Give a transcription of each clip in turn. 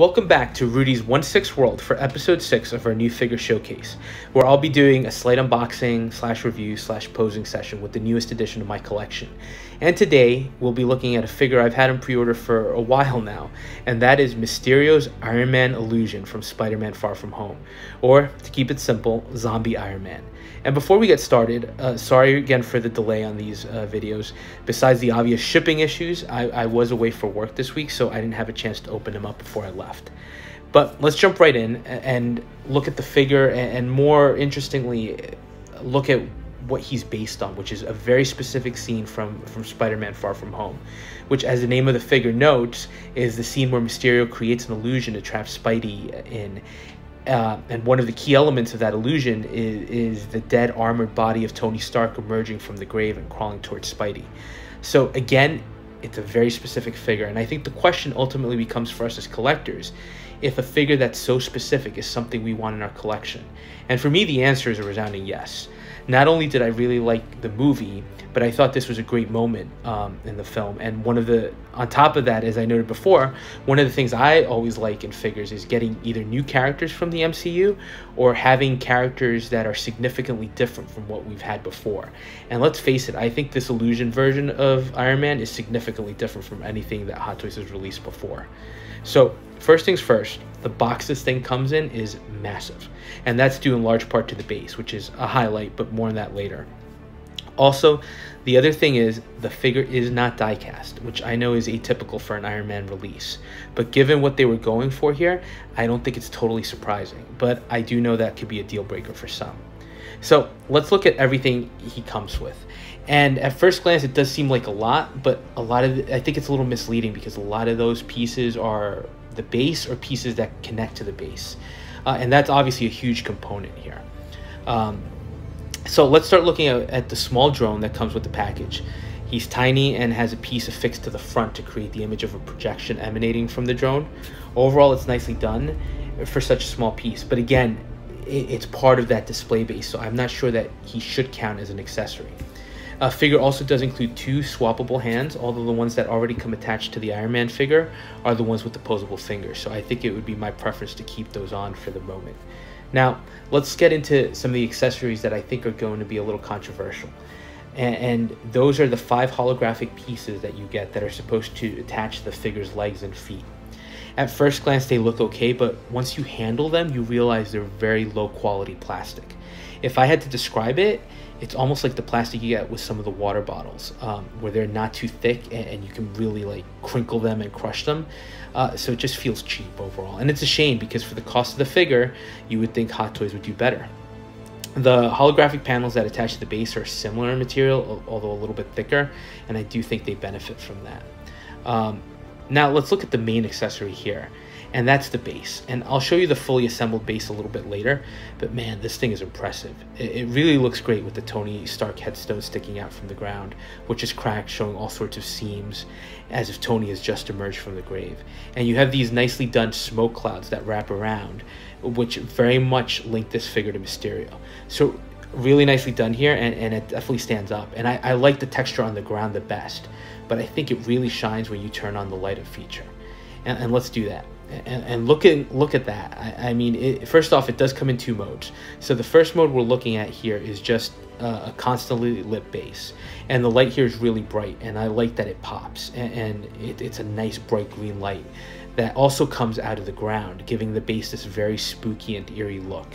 Welcome back to Rudy's 1/6th World for episode 6 of our new figure showcase, where I'll be doing a slight unboxing slash review slash posing session with the newest addition to my collection. And today we'll be looking at a figure I've had in pre-order for a while now, and that is Mysterio's Iron Man illusion from Spider-Man Far From Home, or to keep it simple, Zombie Iron Man. And before we get started, sorry again for the delay on these videos. Besides the obvious shipping issues, I was away for work this week, so I didn't have a chance to open them up before I left. But let's jump right in and look at the figure, and more interestingly, look at what he's based on, which is a very specific scene from Spider-Man Far From Home, which, as the name of the figure notes, is the scene where Mysterio creates an illusion to trap Spidey in. And one of the key elements of that illusion is the dead armored body of Tony Stark emerging from the grave and crawling towards Spidey. So again, it's a very specific figure, and I think the question ultimately becomes for us as collectors, if a figure that's so specific is something we want in our collection. And for me, the answer is a resounding yes. Not only did I really like the movie, but I thought this was a great moment in the film. And on top of that, as I noted before, one of the things I always like in figures is getting either new characters from the MCU or having characters that are significantly different from what we've had before. And let's face it, I think this illusion version of Iron Man is significantly different from anything that Hot Toys has released before. So first things first, the box this thing comes in is massive, and that's due in large part to the base, which is a highlight, but more on that later. Also, the other thing is the figure is not die-cast, which I know is atypical for an Iron Man release. But given what they were going for here, I don't think it's totally surprising, but I do know that could be a deal-breaker for some. So let's look at everything he comes with. And at first glance, it does seem like a lot, but I think it's a little misleading because a lot of those pieces are the base or pieces that connect to the base. And that's obviously a huge component here. So let's start looking at the small drone that comes with the package. He's tiny and has a piece affixed to the front to create the image of a projection emanating from the drone. Overall, it's nicely done for such a small piece, but again, it's part of that display base, so I'm not sure that he should count as an accessory. Figure also does include two swappable hands, although the ones that already come attached to the Iron Man figure are the ones with the posable fingers, so I think it would be my preference to keep those on for the moment. Now, let's get into some of the accessories that I think are going to be a little controversial. And those are the 5 holographic pieces that you get that are supposed to attach the figure's legs and feet. At first glance, they look okay, but once you handle them, you realize they're very low quality plastic. If I had to describe it, it's almost like the plastic you get with some of the water bottles, where they're not too thick and you can really like crinkle them and crush them. So it just feels cheap overall. And it's a shame because for the cost of the figure, you would think Hot Toys would do better. The holographic panels that attach to the base are similar in material, although a little bit thicker, and I do think they benefit from that. Now let's look at the main accessory here, and that's the base. And I'll show you the fully assembled base a little bit later, but man, this thing is impressive. It really looks great with the Tony Stark headstone sticking out from the ground, which is cracked, showing all sorts of seams as if Tony has just emerged from the grave. And you have these nicely done smoke clouds that wrap around, which very much link this figure to Mysterio. So really nicely done here, and it definitely stands up. And I like the texture on the ground the best, but I think it really shines when you turn on the light up feature. And let's do that. And look at that. I mean, first off, it does come in 2 modes. So the first mode we're looking at here is just a constantly lit base. And the light here is really bright, and I like that it pops. And it's a nice bright green light that also comes out of the ground, giving the base this very spooky and eerie look.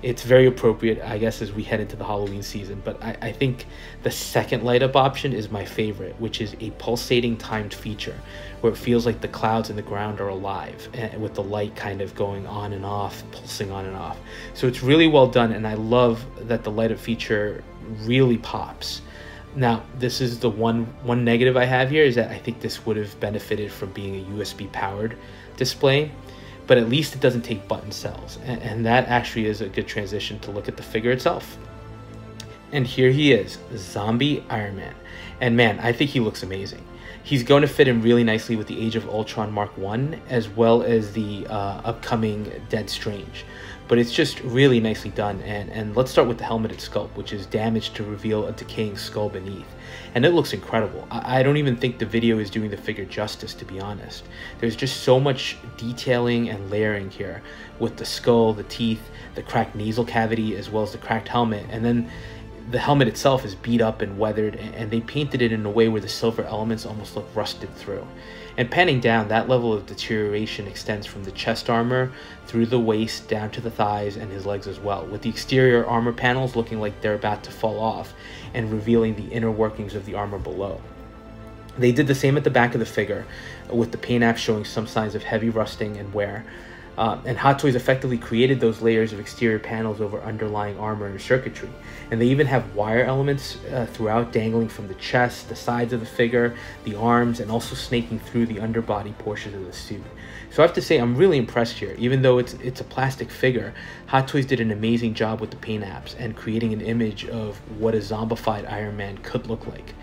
It's very appropriate, I guess, as we head into the Halloween season, but I think the second light-up option is my favorite, which is a pulsating timed feature, where it feels like the clouds and the ground are alive, and with the light kind of going on and off, pulsing on and off. So it's really well done, and I love that the light-up feature really pops. Now, this is the one negative I have here, is that I think this would have benefited from being a USB-powered display, but at least it doesn't take button cells, and that actually is a good transition to look at the figure itself. And here he is, Zombie Iron Man, and man, I think he looks amazing. He's going to fit in really nicely with the Age of Ultron Mark I, as well as the upcoming Dead Strange. But it's just really nicely done. And let's start with the helmeted sculpt, which is damaged to reveal a decaying skull beneath. And it looks incredible. I don't even think the video is doing the figure justice, to be honest. There's just so much detailing and layering here with the skull, the teeth, the cracked nasal cavity, as well as the cracked helmet. And then the helmet itself is beat up and weathered, and they painted it in a way where the silver elements almost look rusted through. And panning down, that level of deterioration extends from the chest armor through the waist down to the thighs and his legs as well, with the exterior armor panels looking like they're about to fall off and revealing the inner workings of the armor below. They did the same at the back of the figure, with the paint app showing some signs of heavy rusting and wear. And Hot Toys effectively created those layers of exterior panels over underlying armor and circuitry. And they even have wire elements throughout, dangling from the chest, the sides of the figure, the arms, and also snaking through the underbody portions of the suit. So I have to say, I'm really impressed here. Even though it's a plastic figure, Hot Toys did an amazing job with the paint apps and creating an image of what a zombified Iron Man could look like.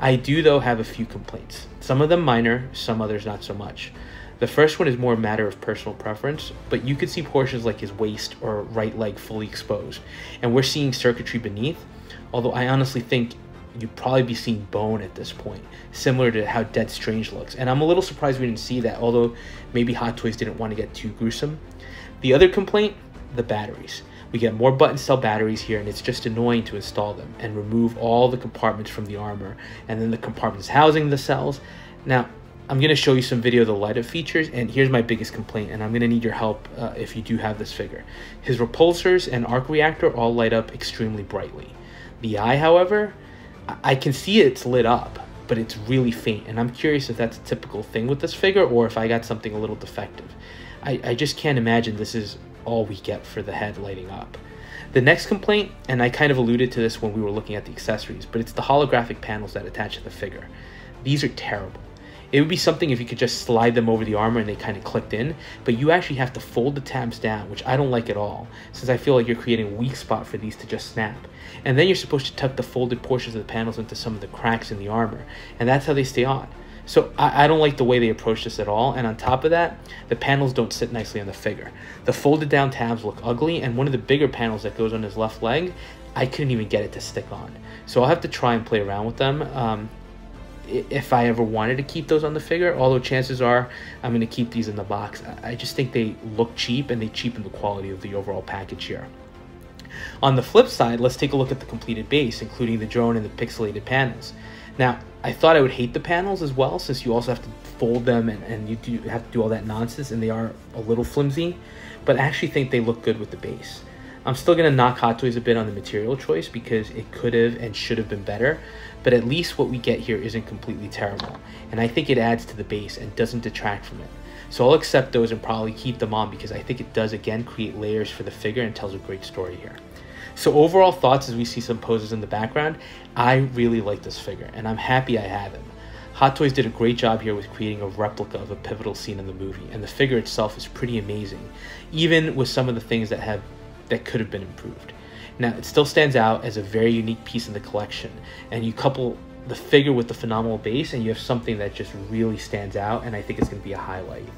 I do, though, have a few complaints. Some of them minor, some others not so much. The first one is more a matter of personal preference, but you could see portions like his waist or right leg fully exposed, and we're seeing circuitry beneath, although I honestly think you'd probably be seeing bone at this point, similar to how Dead Strange looks. And I'm a little surprised we didn't see that, although maybe Hot Toys didn't want to get too gruesome. The other complaint, the batteries. We get more button cell batteries here, and it's just annoying to install them and remove all the compartments from the armor, and then the compartments housing the cells. Now, I'm going to show you some video of the light-up features, and here's my biggest complaint, and I'm going to need your help if you do have this figure. His repulsors and arc reactor all light up extremely brightly. The eye, however, I can see it's lit up, but it's really faint, and I'm curious if that's a typical thing with this figure or if I got something a little defective. I just can't imagine this is all we get for the head lighting up. The next complaint, and I kind of alluded to this when we were looking at the accessories, but it's the holographic panels that attach to the figure. These are terrible. It would be something if you could just slide them over the armor and they kind of clicked in, but you actually have to fold the tabs down, which I don't like at all, since I feel like you're creating a weak spot for these to just snap. And then you're supposed to tuck the folded portions of the panels into some of the cracks in the armor, and that's how they stay on. So I don't like the way they approach this at all, and on top of that, the panels don't sit nicely on the figure. The folded down tabs look ugly, and one of the bigger panels that goes on his left leg, I couldn't even get it to stick on. So I'll have to try and play around with them. If I ever wanted to keep those on the figure, although chances are I'm going to keep these in the box. I just think they look cheap and they cheapen the quality of the overall package here. On the flip side, let's take a look at the completed base, including the drone and the pixelated panels. Now, I thought I would hate the panels as well, since you also have to fold them and you do have to do all that nonsense, and they are a little flimsy, but I actually think they look good with the base. I'm still going to knock Hot Toys a bit on the material choice because it could have and should have been better, but at least what we get here isn't completely terrible, and I think it adds to the base and doesn't detract from it. So I'll accept those and probably keep them on because I think it does again create layers for the figure and tells a great story here. So overall thoughts as we see some poses in the background, I really like this figure and I'm happy I have him. Hot Toys did a great job here with creating a replica of a pivotal scene in the movie, and the figure itself is pretty amazing, even with some of the things that could have been improved. Now, it still stands out as a very unique piece in the collection, and you couple the figure with the phenomenal base and you have something that just really stands out, and I think it's going to be a highlight.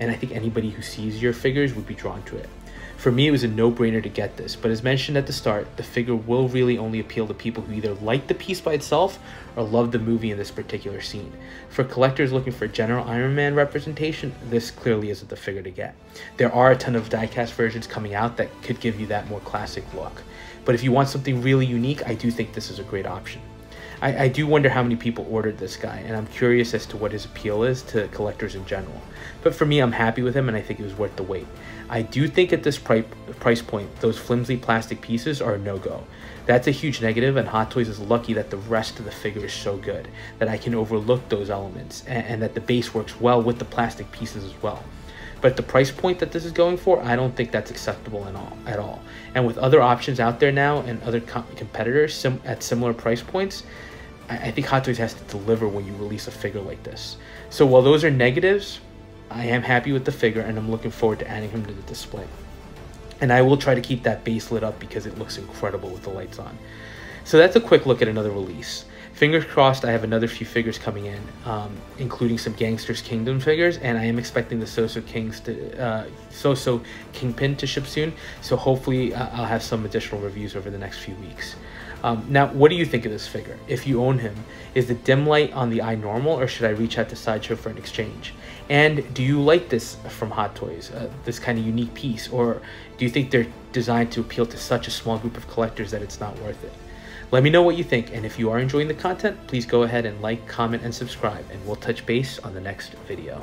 And I think anybody who sees your figures would be drawn to it. For me, it was a no-brainer to get this, but as mentioned at the start, the figure will really only appeal to people who either like the piece by itself or love the movie in this particular scene. For collectors looking for general Iron Man representation, this clearly isn't the figure to get. There are a ton of die-cast versions coming out that could give you that more classic look, but if you want something really unique, I do think this is a great option. I do wonder how many people ordered this guy, and I'm curious as to what his appeal is to collectors in general. But for me, I'm happy with him, and I think it was worth the wait. I do think at this price point, those flimsy plastic pieces are a no-go. That's a huge negative, and Hot Toys is lucky that the rest of the figure is so good, that I can overlook those elements, and that the base works well with the plastic pieces as well. But at the price point that this is going for, I don't think that's acceptable at all. And with other options out there now and other competitors at similar price points, I think Hot Toys has to deliver when you release a figure like this. So while those are negatives, I am happy with the figure and I'm looking forward to adding him to the display. And I will try to keep that base lit up because it looks incredible with the lights on. So that's a quick look at another release. fingers crossed I have another few figures coming in, including some Gangster's Kingdom figures, and I am expecting the Soso Kingpin to ship soon, so hopefully I'll have some additional reviews over the next few weeks. Now, what do you think of this figure? If you own him, is the dim light on the eye normal, or should I reach out to Sideshow for an exchange? And do you like this from Hot Toys, this kind of unique piece, or do you think they're designed to appeal to such a small group of collectors that it's not worth it? Let me know what you think, and if you are enjoying the content, please go ahead and like, comment, and subscribe, and we'll touch base on the next video.